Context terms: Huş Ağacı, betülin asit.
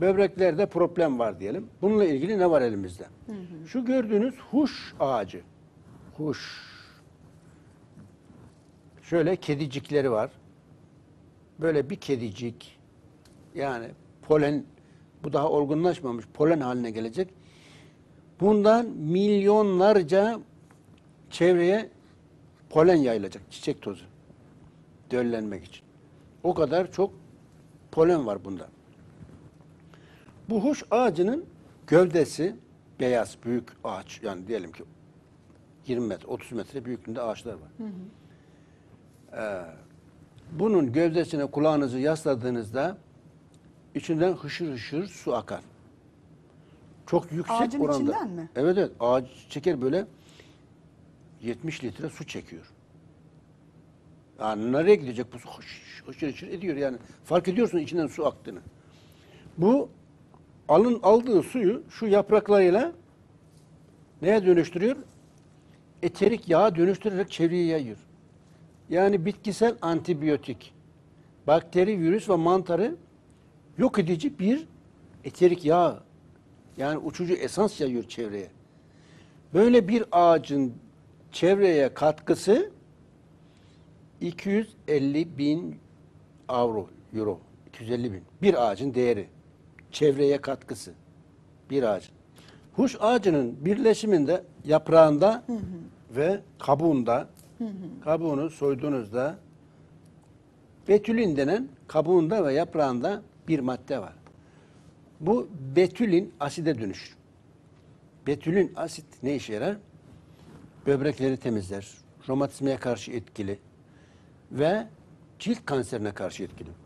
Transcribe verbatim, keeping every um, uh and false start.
böbreklerde problem var diyelim. Bununla ilgili ne var elimizde? Hı hı. Şu gördüğünüz huş ağacı. Huş. Şöyle kedicikleri var. Böyle bir kedicik. Yani polen, bu daha olgunlaşmamış, polen haline gelecek. Bundan milyonlarca çevreye polen yayılacak, çiçek tozu. Döllenmek için. O kadar çok polen var bunda. Bu huş ağacının gövdesi beyaz, büyük ağaç. Yani diyelim ki yirmi metre, otuz metre büyüklüğünde ağaçlar var. Hı hı. Ee, bunun gövdesine kulağınızı yasladığınızda içinden hışır hışır su akar. Çok yüksek ağacın oranda. Ağacın içinden mi? Evet evet. Ağaç çeker böyle yetmiş litre su çekiyor. Yani nereye gidecek bu su? Hışır hışır, hışır ediyor yani. Fark ediyorsun içinden su aktığını. Bu alın aldığı suyu şu yapraklarıyla neye dönüştürüyor? Eterik yağa dönüştürerek çevreye yayıyor. Yani bitkisel antibiyotik, bakteri, virüs ve mantarı yok edici bir eterik yağ. Yani uçucu esans yayıyor çevreye. Böyle bir ağacın çevreye katkısı iki yüz elli bin avro, euro. iki yüz elli bin. Bir ağacın değeri. Çevreye katkısı. Bir ağacın. Huş ağacının birleşiminde, yaprağında hı hı. ve kabuğunda, hı hı. kabuğunu soyduğunuzda betülin denen kabuğunda ve yaprağında bir madde var. Bu betülin aside dönüşür. Betülin asit ne işe yarar? Böbrekleri temizler, romatizmaya karşı etkili ve cilt kanserine karşı etkili.